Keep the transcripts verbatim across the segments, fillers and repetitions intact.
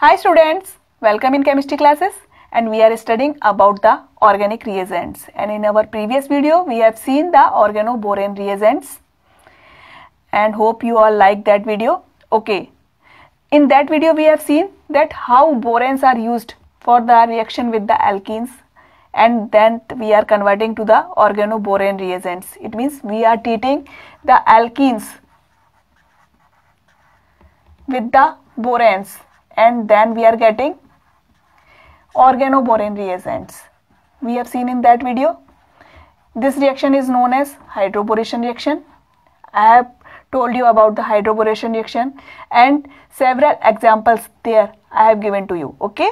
Hi students, welcome in chemistry classes, and we are studying about the organic reagents. And in our previous video we have seen the organoborane reagents, and hope you all like that video. Okay, in that video we have seen that how boranes are used for the reaction with the alkenes, and then we are converting to the organoborane reagents. It means we are treating the alkenes with the boranes, and then we are getting organoborane reagents. We have seen in that video. This reaction is known as hydroboration reaction. I have told you about the hydroboration reaction and several examples there I have given to you. Okay,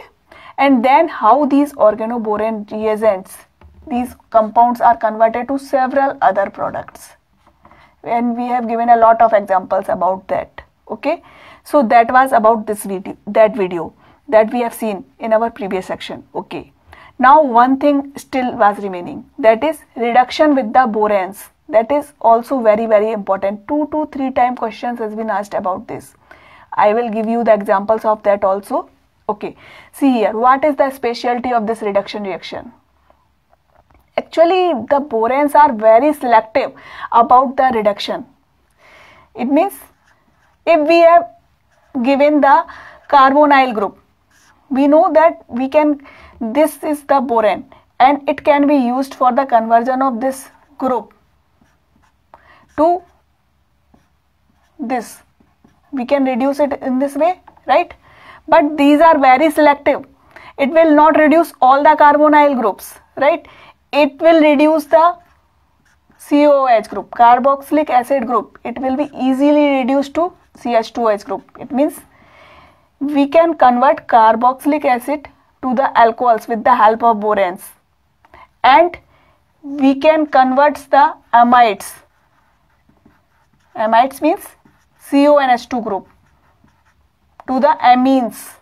and then how these organoborane reagents, these compounds, are converted to several other products, and we have given a lot of examples about that. Okay, so that was about this video, that video that we have seen in our previous section. Okay, now one thing still was remaining, that is reduction with the boranes. That is also very very important. Two to three time questions has been asked about this. I will give you the examples of that also. Okay, see here, what is the specialty of this reduction reaction? Actually the boranes are very selective about the reduction. It means if we have given the carbonyl group, we know that we can, this is the borane and it can be used for the conversion of this group to this. We can reduce it in this way, right? But these are very selective. It will not reduce all the carbonyl groups, right? It will reduce the C O O H group, carboxylic acid group. It will be easily reduced to C H two H group. It means we can convert carboxylic acid to the alcohols with the help of boranes, and we can convert the amides. Amides means C O N H two group to the amines.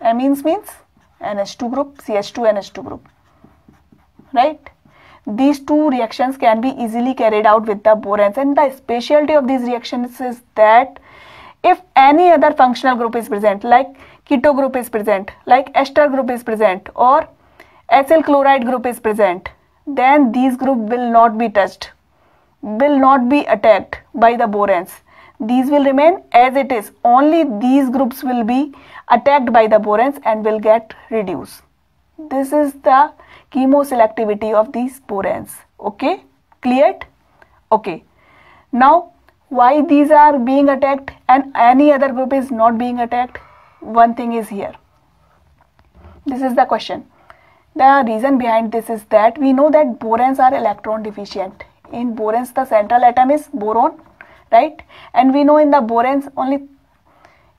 Amines means N H two group, C H two N H two group, right? These two reactions can be easily carried out with the boranes, and the specialty of these reactions is that if any other functional group is present, like keto group is present, like ester group is present, or acyl chloride group is present, then these group will not be touched, will not be attacked by the boranes. These will remain as it is. Only these groups will be attacked by the boranes and will get reduced. This is the chemoselectivity of these boranes. Okay, cleared? Okay, now why these are being attacked and any other group is not being attacked? One thing is here, this is the question. The reason behind this is that we know that boranes are electron deficient. In boranes the central atom is boron, right? And we know in the boranes only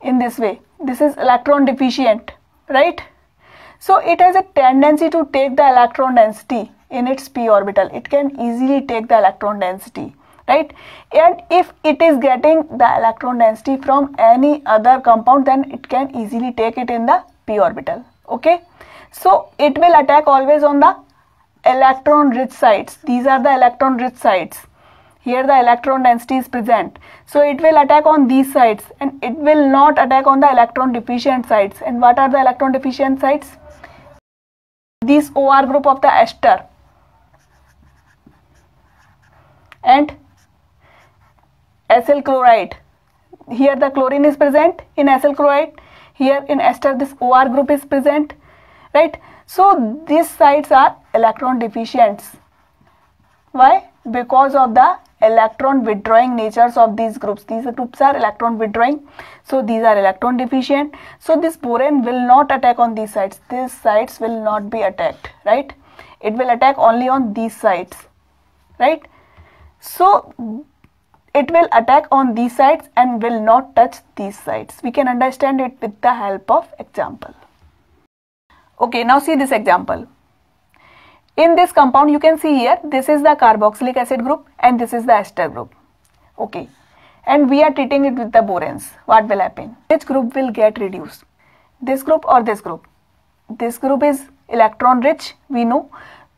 in this way, this is electron deficient, right? So it has a tendency to take the electron density in its p orbital. It can easily take the electron density, right? And if it is getting the electron density from any other compound, then it can easily take it in the p orbital. Okay, so it will attack always on the electron rich sites. These are the electron rich sites. Here the electron density is present, so it will attack on these sites and it will not attack on the electron deficient sites. And what are the electron deficient sites? This O R group of the ester and acyl chloride. Here the chlorine is present in acyl chloride. Here in ester this O R group is present, right? So these sites are electron deficient. Why? Because of the electron withdrawing natures of these groups. These groups are electron withdrawing, so these are electron deficient. So this borane will not attack on these sites. These sites will not be attacked, right? It will attack only on these sites, right? So it will attack on these sites and will not touch these sites. We can understand it with the help of example. Okay, now see this example. In this compound you can see here, this is the carboxylic acid group and this is the ester group. Okay, and we are treating it with the boranes. What will happen? Which group will get reduced? This group or this group? This group is electron rich, we know,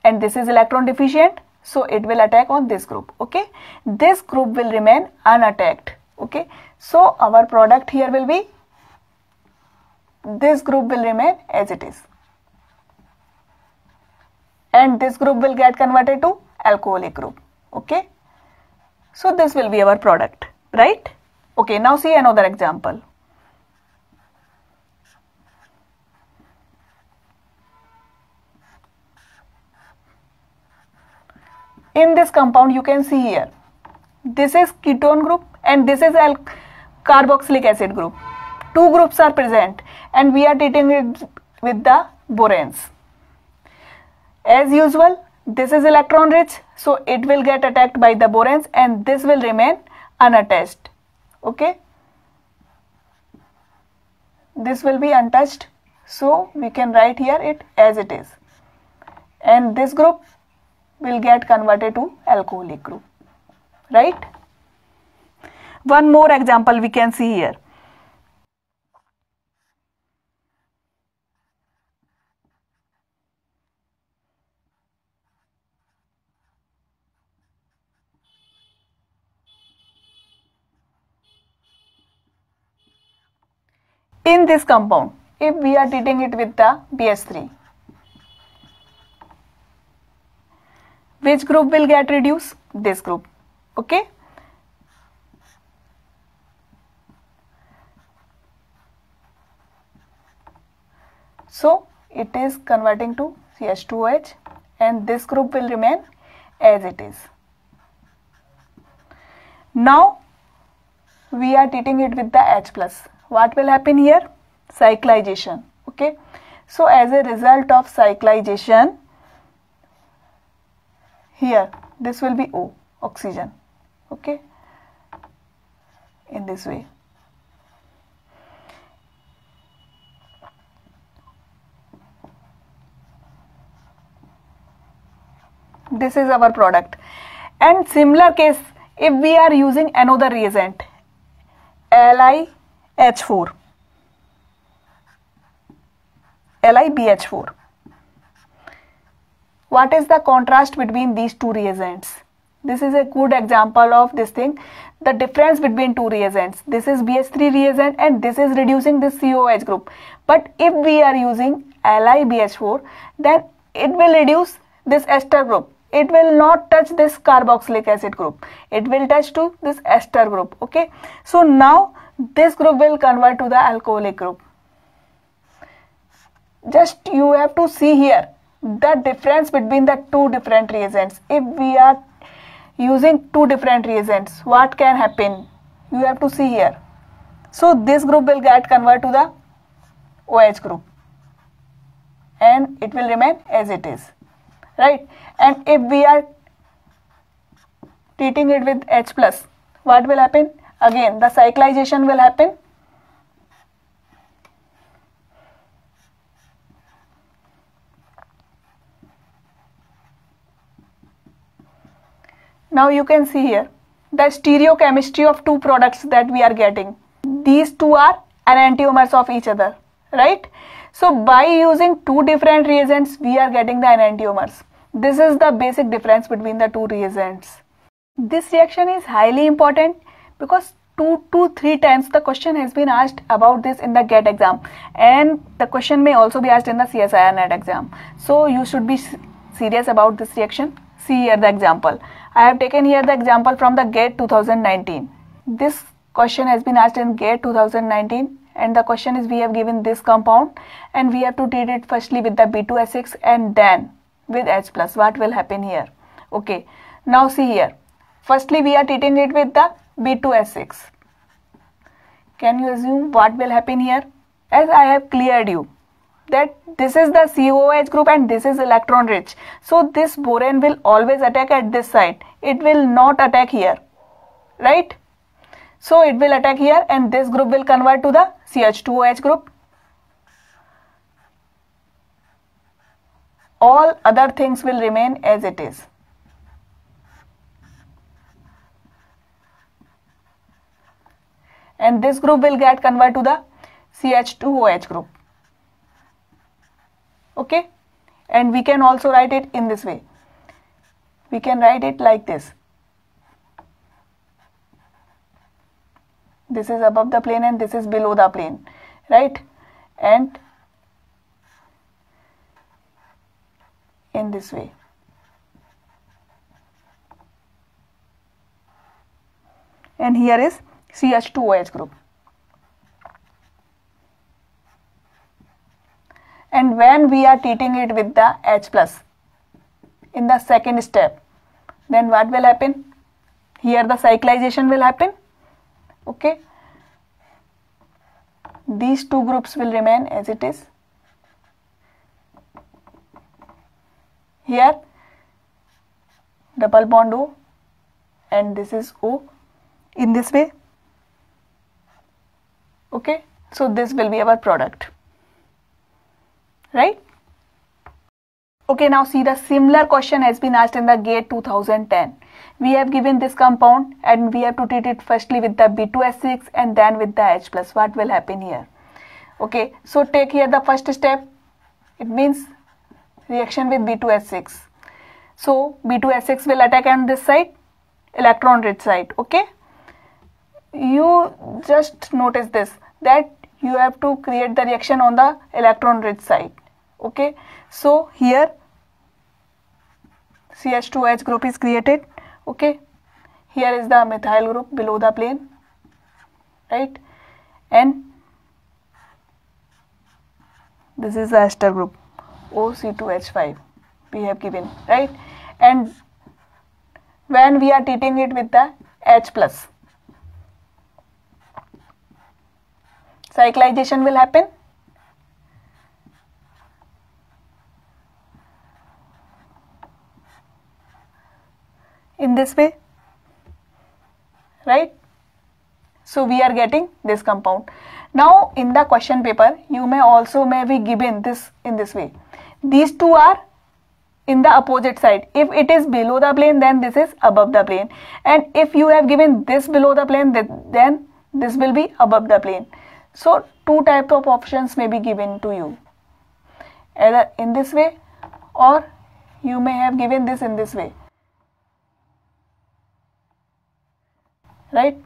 and this is electron deficient, so it will attack on this group. Okay, this group will remain unattacked. Okay, so our product here will be this group will remain as it is. And this group will get converted to alcoholic group, okay. So this will be our product, right? Okay, now see another example. In this compound you can see here, this is ketone group and this is carboxylic acid group. Two groups are present and we are treating it with the boranes. As usual, this is electron rich, so it will get attacked by the boranes and this will remain unattached, okay. This will be untouched, so we can write here it as it is. And this group will get converted to alcoholic group, right? One more example we can see here. In this compound, if we are treating it with the B H three, which group will get reduced? This group, okay. So it is converting to C H two H and this group will remain as it is. Now we are treating it with the H plus. What will happen here? Cyclization, okay. So as a result of cyclization, here this will be O, oxygen, okay, in this way. This is our product. And similar case, if we are using another reagent, L i H four, L i B H four. What is the contrast between these two reagents? This is a good example of this thing, the difference between two reagents. This is B H three reagent and this is reducing this C O H group. But if we are using L i B H four, then it will reduce this ester group. It will not touch this carboxylic acid group. It will touch to this ester group, okay. So now this group will convert to the alcoholic group. Just you have to see here the difference between the two different reagents. If we are using two different reagents, what can happen? You have to see here. So this group will get converted to the O H group and it will remain as it is, right? And if we are treating it with H plus, what will happen? Again the cyclization will happen. Now you can see here the stereochemistry of two products that we are getting. These two are enantiomers of each other, right? So by using two different reagents, we are getting the enantiomers. This is the basic difference between the two reagents. This reaction is highly important because two to three times the question has been asked about this in the GATE exam, and the question may also be asked in the C S I R NET exam. So you should be serious about this reaction. See here the example. I have taken here the example from the GATE two thousand nineteen. This question has been asked in GATE two thousand nineteen, and the question is, we have given this compound and we have to treat it firstly with the B two S six and then with H plus. What will happen here? Okay, now see here. Firstly we are treating it with the B two S six. Can you assume what will happen here? As I have cleared you that this is the C O H group and this is electron rich. So this boron will always attack at this side. It will not attack here, right? So it will attack here and this group will convert to the C H two O H group. All other things will remain as it is. And this group will get converted to the C H two O H group. Okay, and we can also write it in this way. We can write it like this. This is above the plane and this is below the plane, right? and in this way. And here is C H two O H group. And when we are treating it with the H plus in the second step, then what will happen? Here the cyclization will happen. Okay. These two groups will remain as it is. Here double bond O and this is O in this way. Okay. So this will be our product. Right? Okay, now see, the similar question has been asked in the GATE two thousand ten. We have given this compound and we have to treat it firstly with the B two S six and then with the H plus. What will happen here? Okay, so take here the first step. It means reaction with B two S six. So B two S six will attack on this side, electron rich side. Okay, you just notice this, that you have to create the reaction on the electron rich side. Okay, so here C H two H group is created. Okay, here is the methyl group below the plane, right? And this is the ester group O C two H five we have given, right? And when we are treating it with the H plus, cyclization will happen. In this way, right? So we are getting this compound. Now in the question paper, you may also may be given this in this way. These two are in the opposite side. If it is below the plane, then this is above the plane. And if you have given this below the plane, then this will be above the plane. So two types of options may be given to you. Either in this way, or you may have given this in this way. Right?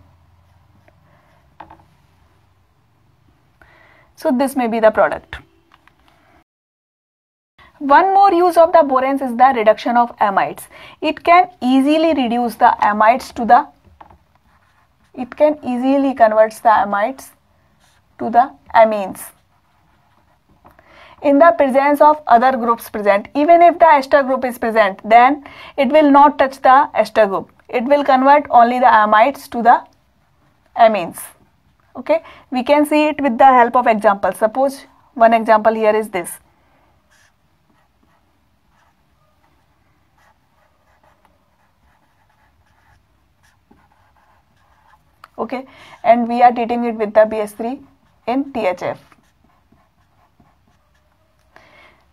So this may be the product. One more use of the boranes is the reduction of amides. It can easily reduce the amides to the, it can easily converts the amides to the amines. In the presence of other groups present, even if the ester group is present, then it will not touch the ester group. It will convert only the amides to the amines. Okay, we can see it with the help of examples. Suppose one example here is this. Okay, and we are treating it with the B H three in T H F.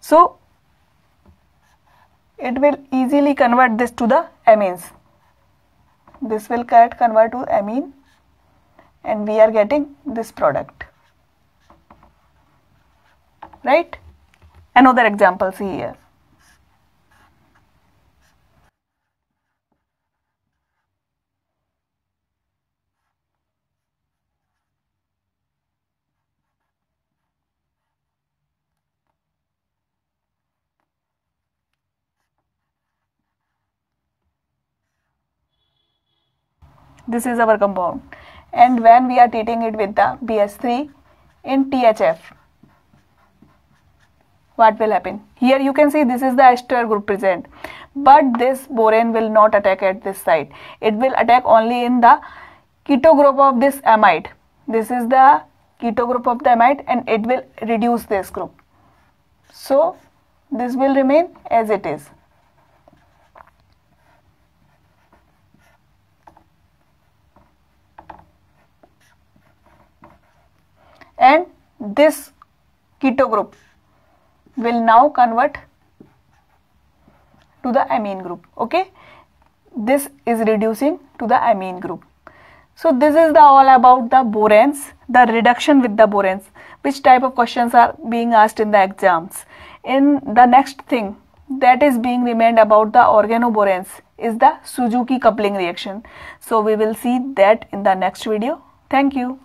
So it will easily convert this to the amines. This will get convert to amine and we are getting this product, right? Another example, see here. This is our compound, and when we are treating it with the B H three in T H F, what will happen? Here you can see this is the ester group present, but this borane will not attack at this side. It will attack only in the keto group of this amide. This is the keto group of the amide and it will reduce this group. So this will remain as it is. And this keto group will now convert to the amine group. Okay, this is reducing to the amine group. So this is the all about the boranes, the reduction with the boranes, which type of questions are being asked in the exams. In the next thing that is being remained about the organoboranes is the Suzuki coupling reaction. So we will see that in the next video. Thank you.